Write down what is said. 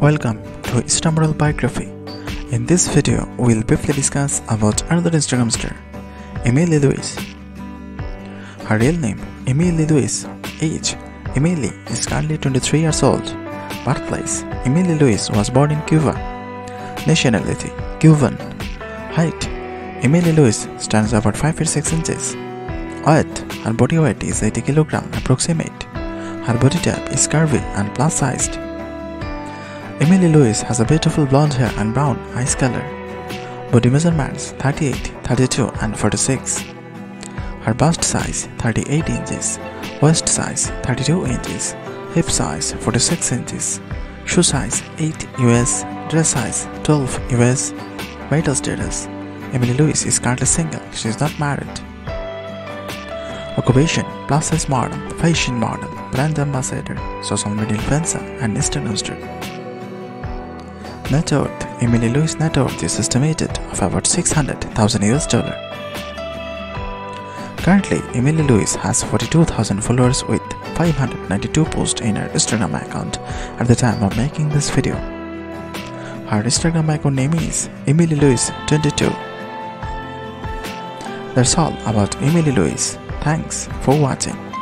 Welcome to Instagram biography. In this video, we'll briefly discuss about another Instagram star, Emily Luis. Her real name, Emily Luis. Age, Emily is currently 23 years old. Birthplace, Emily Luis was born in Cuba. Nationality, Cuban. Height, Emily Luis stands about 5 feet 6 inches. Weight, her body weight is 80 kg approximate. Her body type is curvy and plus-sized. Emily Luis has a beautiful blonde hair and brown eyes color. Body measurements 38, 32 and 46. Her bust size 38 inches, waist size 32 inches, hip size 46 inches, shoe size 8 US, dress size 12 US, marital status. Emily Luis is currently single, she is not married. Occupation, plus-size model, fashion model, brand ambassador, social media influencer, and Instagram star. Net worth, Emily Luis net worth is estimated of about $600,000 US. Currently, Emily Luis has 42,000 followers with 592 posts in her Instagram account at the time of making this video. Her Instagram account name is Emily Luis 22. That's all about Emily Luis. Thanks for watching.